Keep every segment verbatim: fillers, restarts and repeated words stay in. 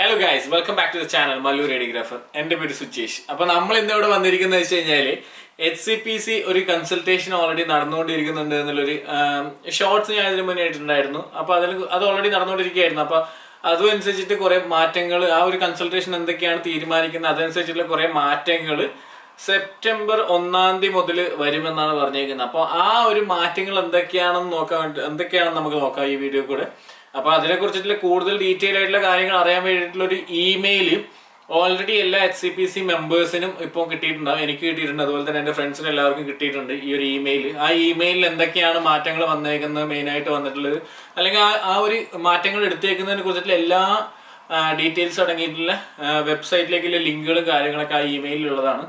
Hello guys, welcome back to the channel. Mallu Radiographer. And my name is Suchesh. Now, we are here H C P C is a consultation already. Shorts are eliminated. Already that's why we have to consultation on the September first. We already H C P C members in friends Uh, details are available uh, website like link email ladana.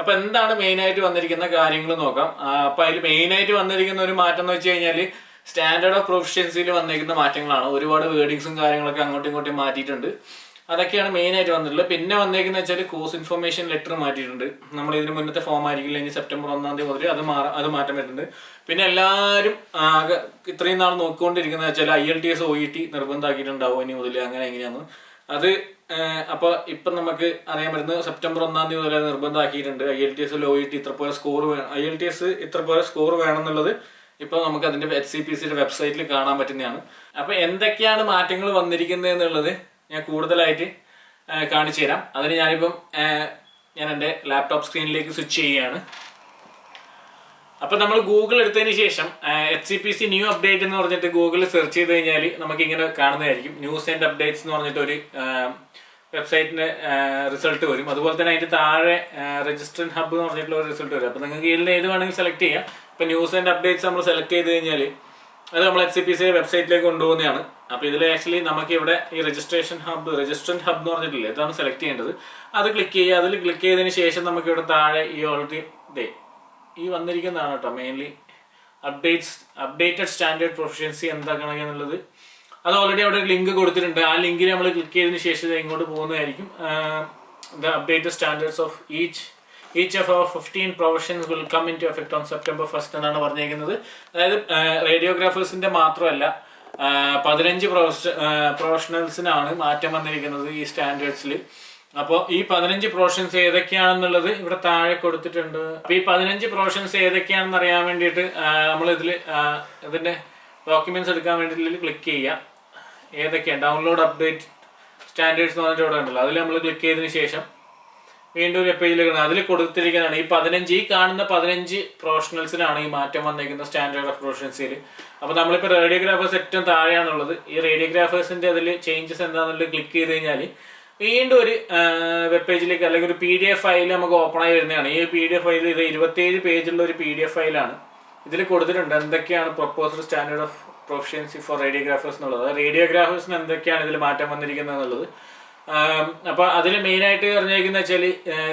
Appo endana main aayittu vandirikkunna karyangalu nokam. Appo adil main aayittu vandirikkunna oru maatam ennu vechayinjal standard of proficiency il vandirikkunna maatangalana. Oru vada wordings um karyangalakku angotte ingotte maatittundu. Adokkeyana main aayittu vandirullathu. Pinne vandirikkunna vechal course information letter maatittundu. Nammal idinu munnathe form aayirikilla ini September first muthil adu adu maatam vettundu. Pinne ellarum ഇത്രയും നാൾ നോക്കിക്കൊണ്ടിരിക്കുന്ന വെച്ചാൽ I E L T S O E T നിർബന്ധമാക്കിയിട്ടുണ്ടാവും ഇനി മുതൽ അങ്ങനെ എങ്ങനെയാണ് അത് അപ്പോൾ ഇപ്പോ നമുക്ക് അറിയാൻ പറ്റുന്നത് September first മുതൽ നിർബന്ധമാക്കിയിട്ടുണ്ട് I E L T S O E T ഇത്ര പോലെ score I E L T S ഇത്ര പോലെ സ്കോർ വേണം എന്നുള്ളത് ഇപ്പോൾ നമുക്ക് അതിന്റെ H C P C യുടെ വെബ്സൈറ്റിൽ കാണാൻ പറ്റുന്നതാണ് അപ്പോൾ എന്തൊക്കെയാണ് മാറ്റങ്ങൾ വന്നിരിക്കുന്നത് എന്നുള്ളത് ഞാൻ കൂടുതലായിട്ട് കാണിച്ചു തരാം അതിനെ ഞാൻ ഇപ്പോ ഞാൻ എൻ്റെ ലാപ്ടോപ്പ് സ്ക്രീനിലേക്ക് സ്വിച്ച് ചെയ്യാണ് Now, we will Google H C P C new update in Google search. We will see news and updates on website result. We will the registrant hub result. We will select news and updates. We will select H C P C website. Actually, we will select registration hub. Registrant hub. We will select it. We will This is mainly updates, updated standard proficiency. That's already a link. Link the updated standards of each each of our fifteen provisions will come into effect on September first. Radiographers in the Matroella, fifteen professionals in the standards. Now, these fifteen professions are the same as the fifteen professions. The documents are click here. Download update standards. Click here. Window page. These fifteen professionals are the standard of professions. Now, we have radiographers. Changes. In the uh, web page, like a P D F file, we open a P D F file. twenty-seven page P D F file. This is the proposed standard of proficiency for radiographers. Radiographers are the uh, main item.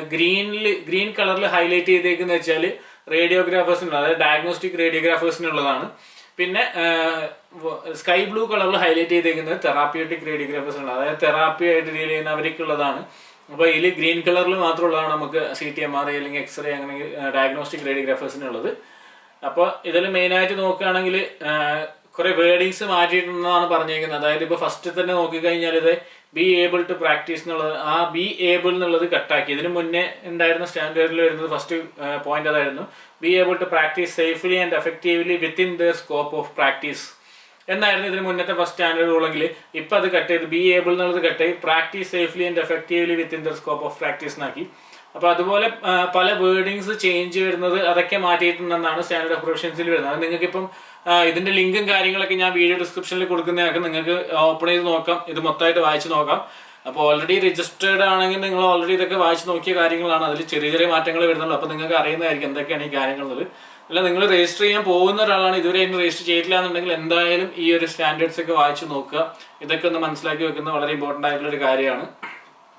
Green, green color highlighted radiographers, diagnostic radiographers. Pinne uh, sky blue color highlight therapeutic radiographers therapy aayittu deal cheyyunnavarukkulathana green color C T M R X-ray diagnostic radiographers nullathu appo idilu main aayittu nokkaanengil kore wordings maatiyittunnaanu parneyikkunnu adayithu first thane nokki kayinjal idu be able to practice nullathu aa be able nullathu cut aakki idinu munne undayirunna standard il varunna first point adayirunnu be able to practice safely and effectively within their scope of practice. And the first standard rule be able to practice safely and effectively within their scope of practice. Naki. Wordings change standard of proficiency. Video description If you are already registered, you can already watch the video. If you are registered, you can register the standards. This is very important.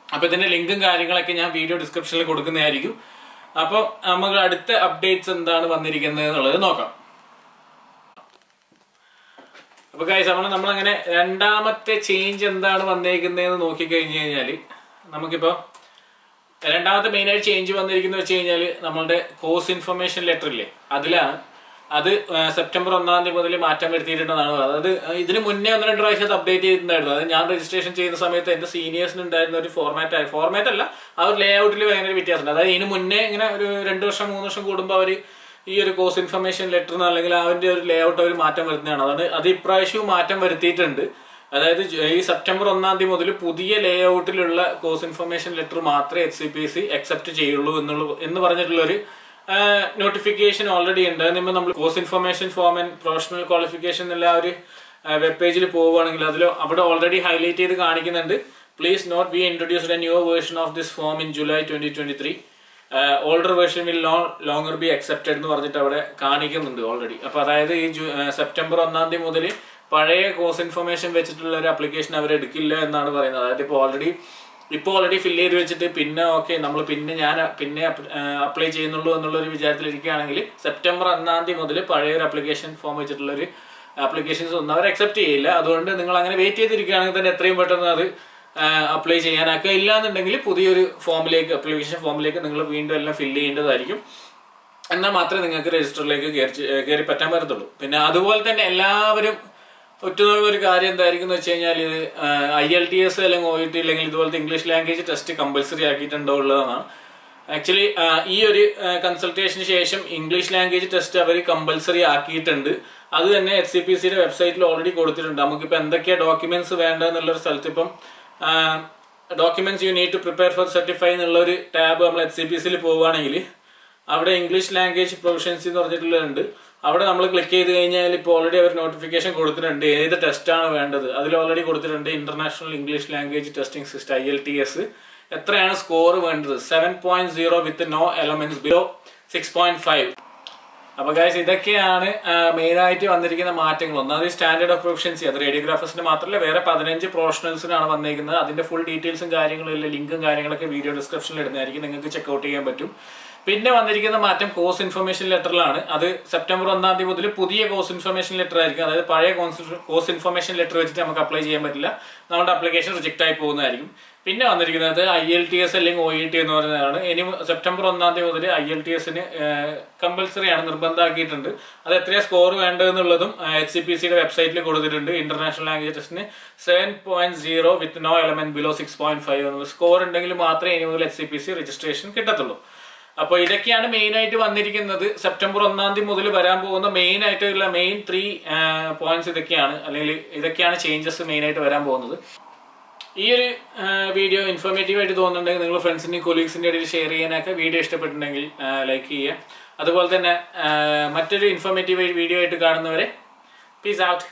I will link in the video description. Now, we will see updates. Guys, we have to change the change. We have to change the change. We have to change the course information letter. That is അത് September ഒന്നാം തീയതി മുതൽ മാറ്റം വരുത്തിയിട്ടുണ്ടെന്നാണ് പറയുന്നത്. അത് ഇതിന് മുന്നേ ഒന്ന് രണ്ട് പ്രാവശ്യം അപ്ഡേറ്റ് ചെയ്തിട്ടുണ്ടായിരുന്നു. അത് ഞാൻ രജിസ്ട്രേഷൻ ചെയ്യുന്ന സമയത്ത് എൻ്റെ സീനിയേഴ്സിന് ഉണ്ടായിരുന്ന ഒരു ഫോർമാറ്റ് ആയി ഫോർമാറ്റ് അല്ല ആ ഒരു ലേ ഔട്ടിൽ ഭയങ്കര വ്യത്യാസമുണ്ട്. അതായത് ഇതിന് മുന്നേ ഇങ്ങനെ ഒരു രണ്ട് വർഷം മൂന്ന് വർഷം കൂടുമ്പോൾ അവർ ഈ ഒരു കോഴ്സ് ഇൻഫർമേഷൻ ലെറ്റർ അല്ലെങ്കിൽ അവൻ്റെ ഒരു ലേ ഔട്ട് അവർ മാറ്റം വരുത്തുന്നതാണ്. അതാണ് അത് ഇപ്രാവശ്യവും മാറ്റം വരുത്തിയിട്ടുണ്ട്. അതായത് ഈ സെപ്റ്റംബർ ഒന്നാം തീയതി മുതൽ പുതിയ ലേ ഔട്ടിലുള്ള കോഴ്സ് ഇൻഫർമേഷൻ ലെറ്റർ മാത്രമേ H C P C accept ചെയ്യുള്ളൂ എന്നുള്ള എന്ന് പറഞ്ഞിട്ടുള്ളൊരു നോട്ടിഫിക്കേഷൻ ഓൾറെഡി ഉണ്ട്. അതിനുമ്പോൾ നമ്മൾ course information form and professional qualification എന്നുള്ള ഒരു വെബ് പേജിൽ പോവുകയാണെങ്കിൽ അതിൽ അവിടെ ഓൾറെഡി ഹൈലൈറ്റ് ചെയ്ത് കാണിക്കുന്നുണ്ട്. Please note be introduced a new version of this form in July twenty twenty three older version will no longer be accepted എന്ന് പറഞ്ഞിട്ട് അവിടെ കാണിക്കുന്നുണ്ട് ഓൾറെഡി. അപ്പോൾ അതായത് ഈ സെപ്റ്റംബർ ഒന്നാം തീയതി മുതൽ പഴയ കോഴ്സ് ഇൻഫർമേഷൻ വെച്ചിട്ടുള്ള ഒരു അപ്ലിക്കേഷൻ അവരെടുക്കില്ല എന്നാണ് പറയുന്നത്. അതായത് ഇപ്പോൾ ഓൾറെഡി ഇപ്പോൾ ഓൾറെഡി ഫില്ല് ചെയ്ത് വെച്ചിട്ട് പിന്നെ ഓക്കെ നമ്മൾ പിന്നെ ഞാൻ പിന്നെ അപ്ലൈ ചെയ്യുന്നുള്ളൂ എന്നുള്ളൊരു വിചാരത്തിലിരിക്കുകയാണെങ്കിൽ സെപ്റ്റംബർ ഒന്നാം തീയതി മുതൽ പഴയൊരു അപ്ലിക്കേഷൻ ഫോം വെച്ചിട്ടുള്ളൊരു ആപ്ലിക്കേഷൻസ് ഒന്നും അവർ അക്സെപ്റ്റ് ചെയ്യില്ല. അതുകൊണ്ട് നിങ്ങൾ അങ്ങനെ വെയിറ്റ് ചെയ്തിരിക്കുകയാണെങ്കിൽ തന്നെ എത്രയും പെട്ടെന്ന് അത് അപ്ലൈ ചെയ്യാനൊക്കെ ഇല്ല എന്നുണ്ടെങ്കിൽ പുതിയൊരു ഫോമിലേക്ക് അപ്ലിക്കേഷൻ ഫോമിലേക്ക് നിങ്ങൾ വീണ്ടും എല്ലാം ഫില്ല് ചെയ്യേണ്ടതായിരിക്കും. എന്നാൽ മാത്രമേ നിങ്ങൾക്ക് രജിസ്റ്ററിലേക്ക് കയറി കയറി പറ്റാൻ പറ്റത്തുള്ളൂ. പിന്നെ അതുപോലെ തന്നെ എല്ലാവരും ഒറ്റനോക്കുന്ന ഒരു കാര്യം എന്തായിരിക്കും എന്ന് വെച്ച് കഴിഞ്ഞാൽ ഇത് ഐ എൽ ടി എസ് അല്ലെങ്കിൽ ഒ ഇ ടി അല്ലെങ്കിൽ ഇതുപോലത്തെ ഇംഗ്ലീഷ് ലാംഗ്വേജ് ടെസ്റ്റ് കമ്പൽസറി ആക്കിയിട്ടുണ്ടോ ഉള്ളതാണ്. ആക്ച്വലി ഈ ഒരു കൺസൾട്ടേഷന് ശേഷം ഇംഗ്ലീഷ് ലാംഗ്വേജ് ടെസ്റ്റ് അവർ കമ്പൽസറി ആക്കിയിട്ടുണ്ട്. അത് തന്നെ എച്ച് സി പി സിയുടെ വെബ്സൈറ്റിൽ ഓൾറെഡി കൊടുത്തിട്ടുണ്ട്. നമുക്കിപ്പോൾ എന്തൊക്കെയാണ് ഡോക്യുമെന്റ്സ് വേണ്ടതെന്നുള്ളൊരു സ്ഥലത്ത് ഇപ്പം documents you need to prepare for certify എന്നുള്ളൊരു ടാബ് നമ്മൾ എച്ച് സി പി സിയിൽ പോവുകയാണെങ്കിൽ അവിടെ ഇംഗ്ലീഷ് ലാംഗ്വേജ് പ്രൊഫഷൻസി എന്ന് പറഞ്ഞിട്ടുള്ളതുണ്ട്. അവിടെ നമ്മൾ ക്ലിക്ക് ചെയ്ത് കഴിഞ്ഞാൽ ഇപ്പോൾ ഓൾറെഡി അവർ നോട്ടിഫിക്കേഷൻ കൊടുത്തിട്ടുണ്ട് ഏത് ടെസ്റ്റാണ് വേണ്ടത്. അതിൽ ഓൾറെഡി കൊടുത്തിട്ടുണ്ട് international English language testing system IELTS എത്രയാണ് സ്കോർ വേണ്ടത് seven point zero with no elements below six point five. അപ്പോൾ ഗൈസ് ഇതൊക്കെയാണ് മെയിനായിട്ട് വന്നിരിക്കുന്ന മാറ്റങ്ങൾ. ഒന്നാമത് സ്റ്റാൻഡേർഡ് ഓഫ് പ്രൊഫഷൻസി അത് റേഡിയോഗ്രാഫേഴ്സിന് മാത്രമല്ല വേറെ പതിനഞ്ച് പ്രൊഫഷണൽസിനാണ് വന്നിരിക്കുന്നത്. അതിൻ്റെ ഫുൾ ഡീറ്റെയിൽസും കാര്യങ്ങളും ഇല്ല ലിങ്കും കാര്യങ്ങളൊക്കെ വീഡിയോ ഡിസ്ക്രിപ്ഷനിൽ ഇടുന്നതായിരിക്കും, നിങ്ങൾക്ക് ചെക്ക്ഔട്ട് ചെയ്യാൻ പറ്റും. പിന്നെ വന്നിരിക്കുന്ന മാറ്റം കോഴ്സ് ഇൻഫർമേഷൻ ലെറ്ററിലാണ്. അത് സെപ്റ്റംബർ ഒന്നാം തീയതി മുതൽ പുതിയ കോഴ്സ് ഇൻഫർമേഷൻ ലെറ്റർ ആയിരിക്കും. അതായത് പഴയ കോഴ്സ് ഇൻഫർമേഷൻ ലെറ്റർ വെച്ചിട്ട് നമുക്ക് അപ്ലൈ ചെയ്യാൻ പറ്റില്ല, നമ്മുടെ അപ്ലിക്കേഷൻ റിജക്റ്റ് ആയി പോകുന്നതായിരിക്കും. പിന്നെ വന്നിരിക്കുന്നത് ഐ എൽ ടി എസ് അല്ലെങ്കിൽ ഒ ഇ ടി എന്ന് പറയുന്നതാണ്. ഇനി സെപ്റ്റംബർ ഒന്നാം തീയതി മുതൽ ഐ എൽ ടി എസിന് കമ്പൽസറിയാണ് നിർബന്ധമാക്കിയിട്ടുണ്ട്. അത് എത്രയാണ് സ്കോർ വേണ്ടതെന്നുള്ളതും എച്ച് സി പി സിയുടെ വെബ്സൈറ്റിൽ കൊടുത്തിട്ടുണ്ട്. ഇന്റർനാഷണൽ ലാംഗ്വേജ് ടെസ്റ്റിന് seven point zero with no element below six point five എന്നുള്ള സ്കോർ ഉണ്ടെങ്കിൽ മാത്രമേ ഇനി മുതൽ H C P C registration കിട്ടത്തുള്ളൂ. അപ്പോൾ ഇതൊക്കെയാണ് മെയിനായിട്ട് വന്നിരിക്കുന്നത്. സെപ്റ്റംബർ ഒന്നാം തീയതി മുതൽ വരാൻ പോകുന്ന മെയിൻ ആയിട്ടുള്ള മെയിൻ ത്രീ പോയിന്റ്സ് ഇതൊക്കെയാണ്, അല്ലെങ്കിൽ ഇതൊക്കെയാണ് ചേഞ്ചസ് മെയിനായിട്ട് വരാൻ പോകുന്നത്. ഈ ഒരു വീഡിയോ ഇൻഫോർമേറ്റീവ് ആയിട്ട് തോന്നുന്നുണ്ടെങ്കിൽ നിങ്ങൾ ഫ്രണ്ട്സിൻ്റെയും കൊലീഗ്സിൻ്റെ ഇടയിൽ ഷെയർ ചെയ്യാനൊക്കെ, വീഡിയോ ഇഷ്ടപ്പെട്ടിട്ടുണ്ടെങ്കിൽ ലൈക്ക് ചെയ്യുക. അതുപോലെ തന്നെ മറ്റൊരു ഇൻഫോർമേറ്റീവ് വീഡിയോ ആയിട്ട് കാണുന്നവരെ പീസ് ഔട്ട്.